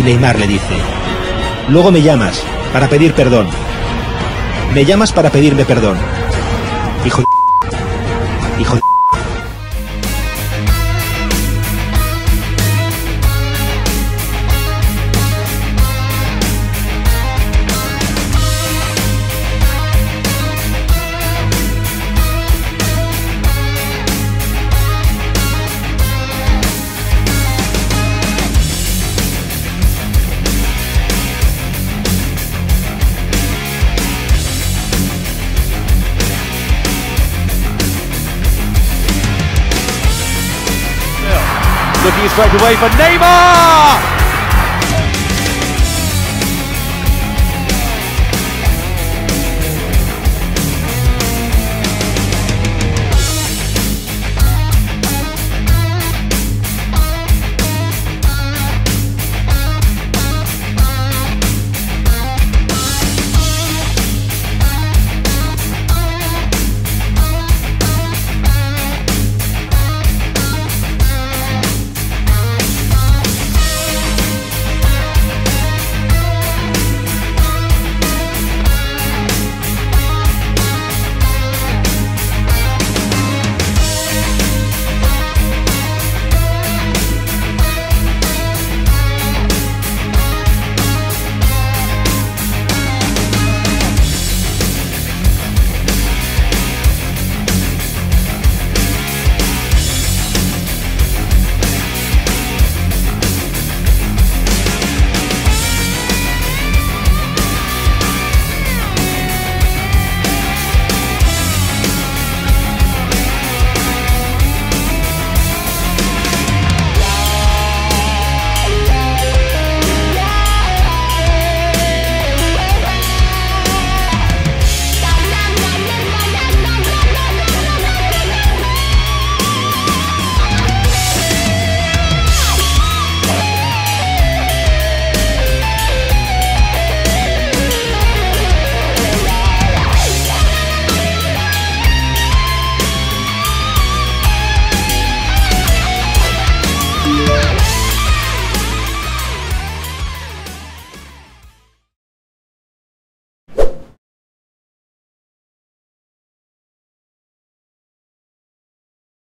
y Neymar le dice: luego me llamas, para pedir perdón. Me llamas para pedirme perdón. Hijo de... Hijo de... Looking his straight away for Neymar!